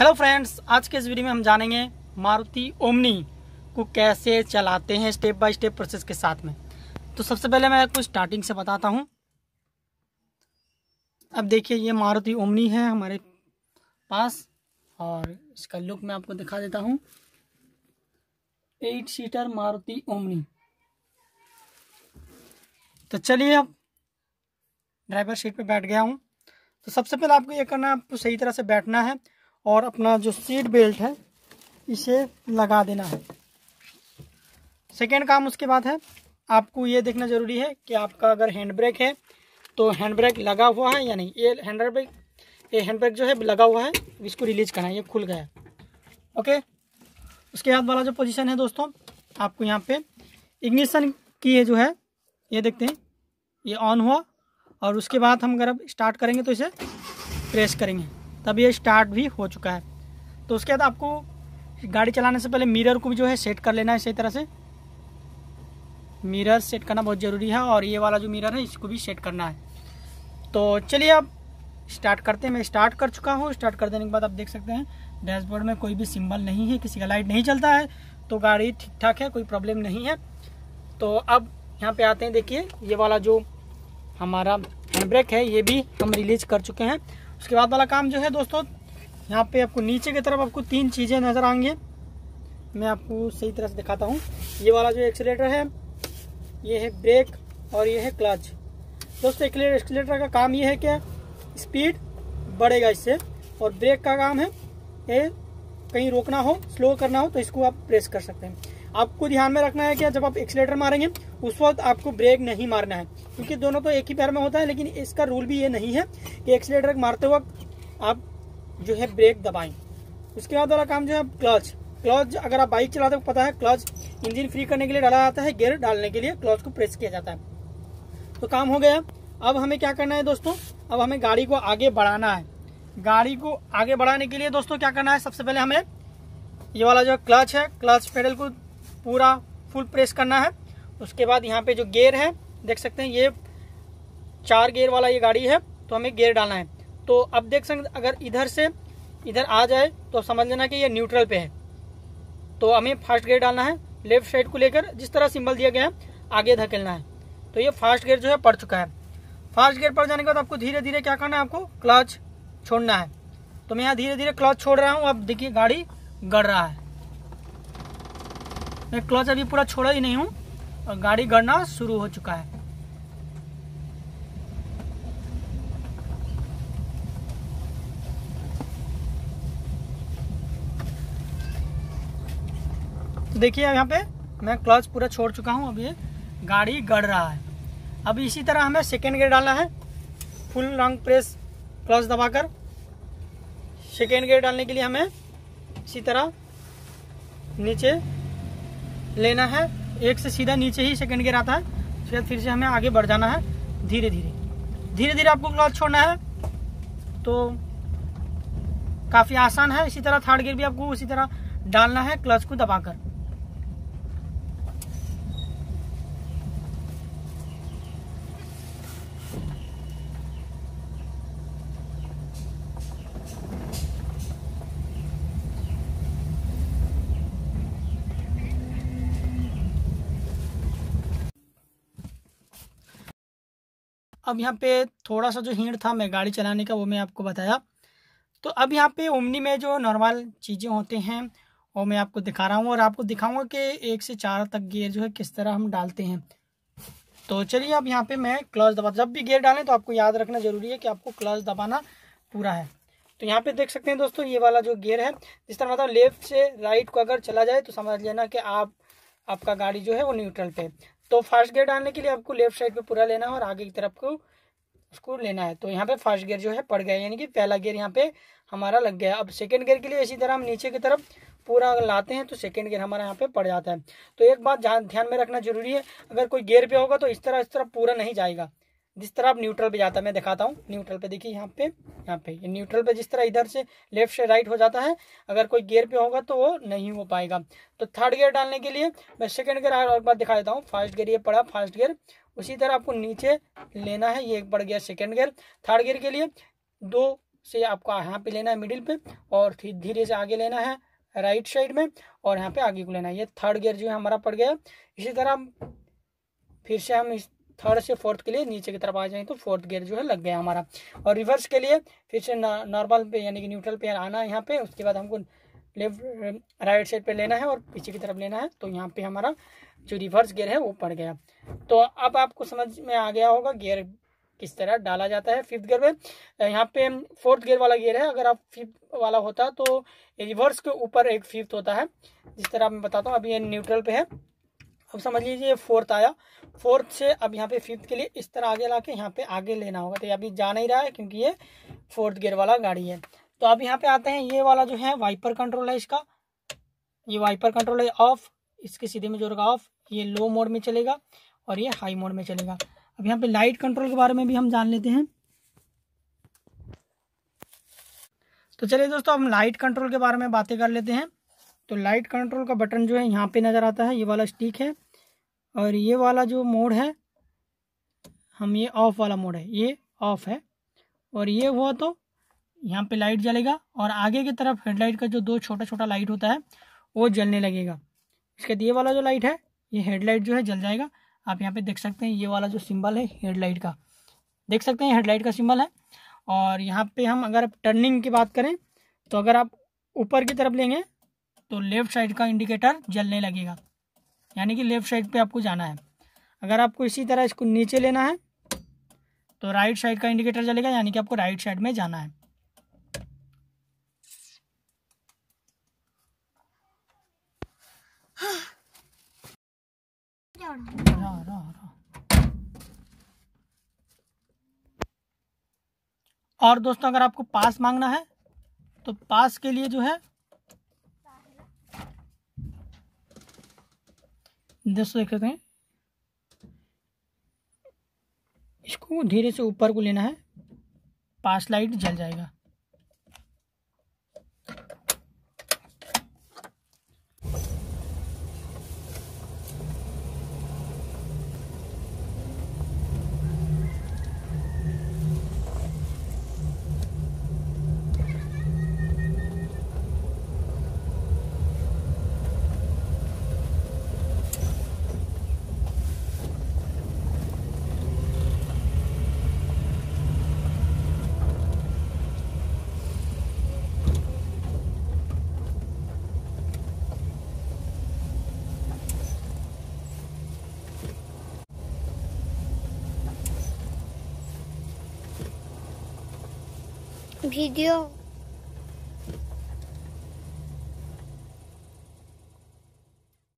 Hello friends, आज के इस वीडियो में हम जानेंगे मारुति ओमनी को कैसे चलाते हैं स्टेप बाय स्टेप प्रोसेस के साथ में। तो सबसे पहले मैं आपको स्टार्टिंग से बताता हूं। अब देखिए ये मारुति ओमनी है हमारे पास और इसका लुक मैं आपको दिखा देता हूं। 8 सीटर मारुति ओमनी। तो चलिए, अब ड्राइवर सीट पे बैठ गया हूं। तो सबसे पहले आपको ये करना है, आपको सही तरह से बैठना है और अपना जो सीट बेल्ट है इसे लगा देना है। सेकेंड काम उसके बाद है, आपको ये देखना ज़रूरी है कि आपका अगर हैंडब्रेक है तो हैंडब्रेक लगा हुआ है या नहीं। ये हैंडब्रेक जो है लगा हुआ है, इसको रिलीज करना है। ये खुल गया, ओके। उसके बाद वाला जो पोजीशन है दोस्तों, आपको यहाँ पे इग्निशन की ये जो है ये देखते हैं, ये ऑन हुआ और उसके बाद हम अगर अब स्टार्ट करेंगे तो इसे प्रेस करेंगे, तब ये स्टार्ट भी हो चुका है। तो उसके बाद आपको गाड़ी चलाने से पहले मिरर को भी जो है सेट कर लेना है। इसी तरह से मिरर सेट करना बहुत ज़रूरी है और ये वाला जो मिरर है इसको भी सेट करना है। तो चलिए अब स्टार्ट करते हैं। मैं स्टार्ट कर चुका हूँ। स्टार्ट कर देने के बाद आप देख सकते हैं डैशबोर्ड में कोई भी सिंबल नहीं है, किसी का लाइट नहीं चलता है, तो गाड़ी ठीक ठाक है, कोई प्रॉब्लम नहीं है। तो अब यहाँ पे आते हैं, देखिए ये वाला जो हमारा हैंडब्रेक है ये भी हम रिलीज कर चुके हैं। उसके बाद वाला काम जो है दोस्तों, यहाँ पे आपको नीचे की तरफ आपको 3 चीज़ें नज़र आएंगी, मैं आपको सही तरह से दिखाता हूँ। ये वाला जो एक्सीलेटर है, ये है ब्रेक और ये है क्लच। दोस्तों एक्सीलेटर का काम ये है कि स्पीड बढ़ेगा इससे, और ब्रेक का काम है ये कहीं रोकना हो, स्लो करना हो तो इसको आप प्रेस कर सकते हैं। आपको ध्यान में रखना है कि जब आप एक्सीलेटर मारेंगे उस वक्त आपको ब्रेक नहीं मारना है, क्योंकि दोनों तो एक ही पैर में होता है। लेकिन इसका रूल भी ये नहीं है कि एक्सीलेटर मारते वक्त आप जो है ब्रेक दबाएं। उसके बाद वाला काम जो है क्लच, अगर आप बाइक चलाते हो पता है क्लच इंजन फ्री करने के लिए डाला जाता है, गियर डालने के लिए क्लच को प्रेस किया जाता है। तो काम हो गया। अब हमें क्या करना है दोस्तों, अब हमें गाड़ी को आगे बढ़ाना है। गाड़ी को आगे बढ़ाने के लिए दोस्तों क्या करना है, सबसे पहले हमें ये वाला जो क्लच है, क्लच पेडल को पूरा फुल प्रेस करना है। उसके बाद यहाँ पे जो गियर है देख सकते हैं, ये 4 गियर वाला ये गाड़ी है तो हमें गियर डालना है। तो अब देख सकते अगर इधर से इधर आ जाए तो समझ लेना कि ये न्यूट्रल पे है, तो हमें फास्ट गियर डालना है। लेफ्ट साइड को लेकर जिस तरह सिंबल दिया गया है आगे धकेलना है। तो ये फास्ट गियर जो है पड़ चुका है। फास्ट गियर पड़ जाने के बाद आपको धीरे धीरे क्या करना है, आपको क्लच छोड़ना है। तो मैं यहाँ धीरे धीरे क्लच छोड़ रहा हूँ। अब देखिए गाड़ी गड़ रहा है, मैं क्लच अभी पूरा छोड़ा ही नहीं हूँ और गाड़ी गड़ना शुरू हो चुका है। तो देखिए यहाँ पे मैं क्लच पूरा छोड़ चुका हूँ, अब ये गाड़ी गड़ रहा है। अब इसी तरह हमें सेकेंड गियर डालना है, फुल लॉन्ग प्रेस क्लच दबाकर। सेकेंड गियर डालने के लिए हमें इसी तरह नीचे लेना है, एक से सीधा नीचे ही सेकंड गियर आता है। उसके फिर से हमें आगे बढ़ जाना है, धीरे धीरे धीरे धीरे आपको क्लच छोड़ना है। तो काफ़ी आसान है। इसी तरह थर्ड गियर भी आपको उसी तरह डालना है क्लच को दबाकर। अब यहाँ पे थोड़ा सा जो हिंट था मैं गाड़ी चलाने का, वो मैं आपको बताया। तो अब यहाँ पे ओमनी में जो नॉर्मल चीज़ें होते हैं वो मैं आपको दिखा रहा हूँ और आपको दिखाऊंगा कि 1 से 4 तक गियर जो है किस तरह हम डालते हैं। तो चलिए अब यहाँ पे मैं क्लच दबा, जब भी गियर डालें तो आपको याद रखना ज़रूरी है कि आपको क्लच दबाना पूरा है। तो यहाँ पे देख सकते हैं दोस्तों ये वाला जो गियर है, जिस तरह मतलब लेफ्ट से राइट को अगर चला जाए तो समझ लेना कि आपका गाड़ी जो है वो न्यूट्रल पे। तो फास्ट गियर डालने के लिए आपको लेफ्ट साइड पे पूरा लेना है और आगे की तरफ को उसको लेना है। तो यहाँ पे फास्ट गियर जो है पड़ गया, यानी कि पहला गियर यहाँ पे हमारा लग गया। अब सेकंड गियर के लिए इसी तरह हम नीचे की तरफ पूरा लाते हैं तो सेकंड गियर हमारा यहाँ पे पड़ जाता है। तो एक बात ध्यान में रखना जरूरी है, अगर कोई गियर पे होगा तो इस तरह पूरा नहीं जाएगा, जिस तरह आप न्यूट्रल पे जाता है। मैं दिखाता हूँ न्यूट्रल पे, देखिए यहाँ पे न्यूट्रल पे जिस तरह इधर से लेफ्ट से राइट हो जाता है, अगर कोई गियर पे होगा तो वो नहीं हो पाएगा। तो थर्ड गियर डालने के लिए मैं सेकंड गियर और एक बार दिखा देता हूँ। फर्स्ट गियर ये पड़ा, फर्स्ट गियर उसी तरह आपको नीचे लेना है, ये एक पड़ गया सेकेंड गियर। थर्ड गियर के लिए 2 से आपको यहाँ पे लेना है मिडिल पे और धीरे से आगे लेना है राइट साइड में और यहाँ पे आगे को लेना है। ये थर्ड गियर जो है हमारा पड़ गया। इसी तरह फिर से हम इस थर्ड से फोर्थ के लिए नीचे की तरफ आ जाएं तो फोर्थ गियर जो है लग गया हमारा। और रिवर्स के लिए फिर से नॉर्मल पे यानी कि न्यूट्रल पे आना है यहाँ पे, उसके बाद हमको लेफ्ट राइट साइड पे लेना है और पीछे की तरफ लेना है। तो यहाँ पे हमारा जो रिवर्स गियर है वो पड़ गया। तो अब आपको समझ में आ गया होगा गियर किस तरह डाला जाता है। फिफ्थ गियर में यहाँ पे फोर्थ गियर वाला गियर है, अगर आप फिफ्थ वाला होता तो रिवर्स के ऊपर एक फिफ्थ होता है जिस तरह मैं बताता हूँ। अभी ये न्यूट्रल पे है, अब समझ लीजिए फोर्थ आया, फोर्थ से अब यहाँ पे फिफ्थ के लिए इस तरह आगे लाके यहाँ पे आगे लेना होगा। तो ये अभी जा नहीं रहा है क्योंकि ये फोर्थ गियर वाला गाड़ी है। तो अब यहाँ पे आते हैं, ये वाला जो है वाइपर कंट्रोल है इसका, ये वाइपर कंट्रोल है ऑफ, इसके सीधे में जो होगा ऑफ, ये लो मोड में चलेगा और ये हाई मोड में चलेगा। अब यहाँ पे लाइट कंट्रोल के बारे में भी हम जान लेते हैं। तो चलिए दोस्तों हम लाइट कंट्रोल के बारे में बातें कर लेते हैं। तो लाइट कंट्रोल का बटन जो है यहाँ पे नज़र आता है, ये वाला स्टिक है और ये वाला जो मोड है हम ये ऑफ वाला मोड है, ये ऑफ है और ये हुआ तो यहाँ पे लाइट जलेगा और आगे की तरफ हेडलाइट का जो दो छोटा छोटा लाइट होता है वो जलने लगेगा। इसके बाद ये वाला जो लाइट है ये हेडलाइट जो है जल जाएगा। आप यहाँ पे देख सकते हैं ये वाला जो सिंबल है हेडलाइट का, देख सकते हैं हेडलाइट का सिंबल है। और यहाँ पे हम अगर टर्निंग की बात करें तो अगर आप ऊपर की तरफ लेंगे तो लेफ़्ट साइड का इंडिकेटर जलने लगेगा, यानी कि लेफ़्ट साइड पे आपको जाना है। अगर आपको इसी तरह इसको नीचे लेना है तो राइट साइड का इंडिकेटर जलेगा, यानी कि आपको राइट साइड में जाना है। और दोस्तों अगर आपको पास मांगना है तो पास के लिए जो है दोस्तों देख सकते हैं इसको धीरे से ऊपर को लेना है, पास लाइट जल जाएगा। वीडियो